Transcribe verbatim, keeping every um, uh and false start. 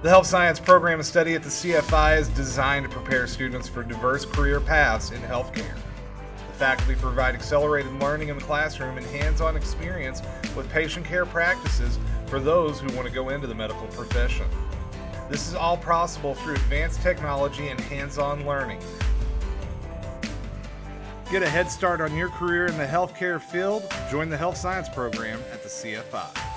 The Health Science Program of Study at the C F I is designed to prepare students for diverse career paths in healthcare. The faculty provide accelerated learning in the classroom and hands-on experience with patient care practices for those who want to go into the medical profession. This is all possible through advanced technology and hands-on learning. Get a head start on your career in the healthcare field. Join the Health Science Program at the C F I.